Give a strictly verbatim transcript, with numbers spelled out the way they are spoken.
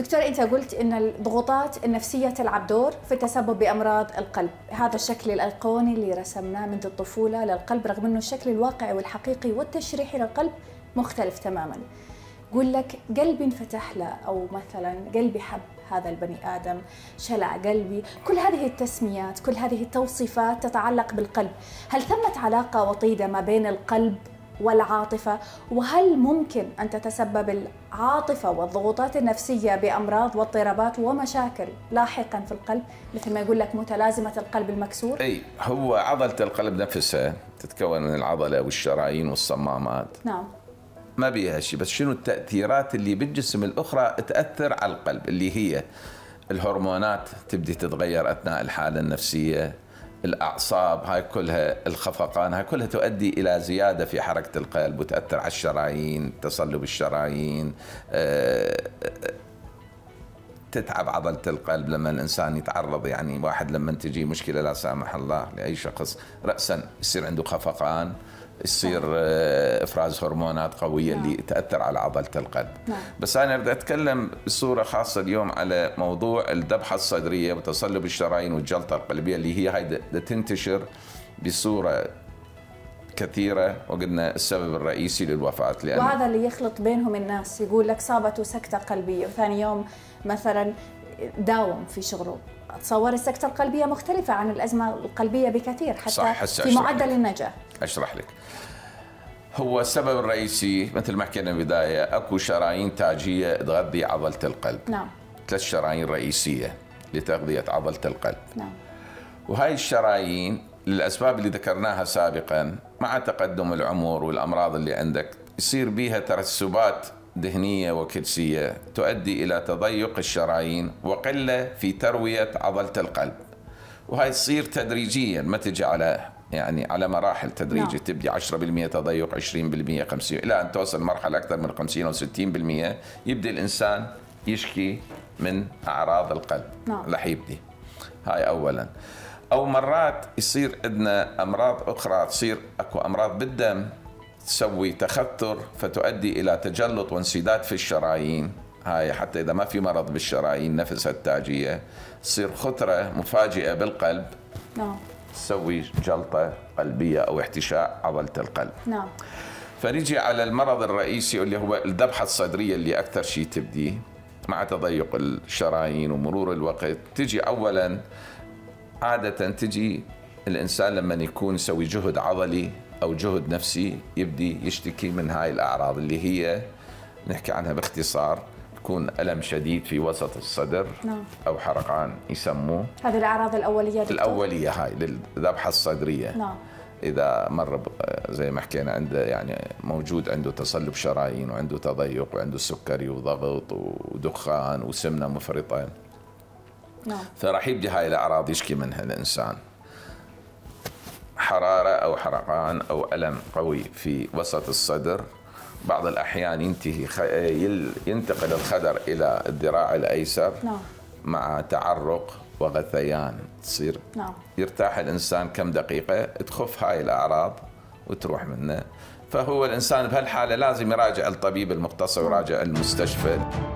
دكتور، أنت قلت أن الضغوطات النفسية تلعب دور في التسبب بأمراض القلب. هذا الشكل الأيقوني اللي رسمناه منذ الطفولة للقلب، رغم أنه الشكل الواقعي والحقيقي والتشريحي للقلب مختلف تماماً. قول لك قلبي انفتح له، أو مثلاً قلبي حب هذا البني آدم، شلع قلبي، كل هذه التسميات، كل هذه التوصيفات تتعلق بالقلب. هل ثمت علاقة وطيدة ما بين القلب والعاطفة؟ وهل ممكن أن تتسبب العاطفة والضغوطات النفسية بأمراض واضطرابات ومشاكل لاحقا في القلب، مثل ما يقول لك متلازمة القلب المكسور؟ أي، هو عضلة القلب نفسها تتكون من العضلة والشرايين والصمامات. نعم، ما بيها شيء، بس شنو التأثيرات اللي بالجسم الأخرى تأثر على القلب، اللي هي الهرمونات تبدي تتغير أثناء الحالة النفسية، الأعصاب هاي كلها، الخفقان هاي كلها تؤدي إلى زيادة في حركة القلب وتأثر على الشرايين، تصلب الشرايين، تتعب عضلة القلب لما الإنسان يتعرض. يعني واحد لما تجي مشكلة لا سامح الله لأي شخص، رأسا يصير عنده خفقان، يصير إفراز هرمونات قوية اللي تأثر على عضلة القلب. بس أنا أريد أتكلم بصورة خاصة اليوم على موضوع الذبحة الصدرية وتصلب الشرايين والجلطة القلبية، اللي هي هاي تنتشر بصورة كثيرة، وقلنا السبب الرئيسي للوفاة. لأن وهذا اللي يخلط بينهم الناس، يقول لك صابته سكتة قلبية وثاني يوم مثلا داوم في شغله. تصور السكتة القلبية مختلفة عن الأزمة القلبية بكثير، حتى في معدل النجاة. أشرح لك، هو السبب الرئيسي مثل ما حكينا بالبداية، أكو شرايين تاجية تغذي عضلة القلب. نعم، ثلاث شرايين رئيسية لتغذية عضلة القلب. نعم، وهاي الشرايين للأسباب اللي ذكرناها سابقا، مع تقدم العمر والأمراض اللي عندك يصير بيها ترسبات دهنية وكلسية تؤدي إلى تضيق الشرايين وقلة في تروية عضلة القلب، وهي تصير تدريجيا، ما تجي على يعني على مراحل تدريجية. نعم، تبدي عشرة بالمئة تضيق، عشرين بالمئة، خمسين بالمئة، إلى أن توصل مرحلة أكثر من خمسين أو ستين بالمئة يبدأ الإنسان يشكي من أعراض القلب. نعم، رح يبدي هاي أولا. أو مرات يصير عندنا أمراض أخرى، تصير أكو أمراض بالدم تسوي تخثر فتؤدي إلى تجلط وانسداد في الشرايين. هاي حتى إذا ما في مرض بالشرايين نفسها التاجية، تصير خطرة مفاجئة بالقلب. نعم، تسوي جلطة قلبية أو احتشاء عضلة القلب. نعم، فنجي على المرض الرئيسي اللي هو الذبحة الصدرية، اللي أكثر شيء تبدي مع تضيق الشرايين ومرور الوقت. تجي أولا عادة تجي الإنسان لما يكون يسوي جهد عضلي أو جهد نفسي يبدي يشتكي من هاي الأعراض، اللي هي نحكي عنها باختصار يكون ألم شديد في وسط الصدر. نعم، أو حرقان يسموه. هذه الأعراض الأولية دكتور؟ الأولية هاي للذبحة الصدرية. نعم، إذا مر زي ما حكينا عنده، يعني موجود عنده تصلب شرايين وعنده تضيق وعنده سكري وضغط ودخان وسمنة مفرطة. نعم، فراح يبدي هاي الأعراض يشكي منها الإنسان، حرارة أو حرقان أو ألم قوي في وسط الصدر. بعض الأحيان ينتهي ينتقل الخدر إلى الذراع الأيسر. نعم، مع تعرق وغثيان تصير. نعم، يرتاح الإنسان كم دقيقة، تخف هاي الأعراض وتروح منه. فهو الإنسان بهالحالة لازم يراجع الطبيب المختص ويراجع المستشفى.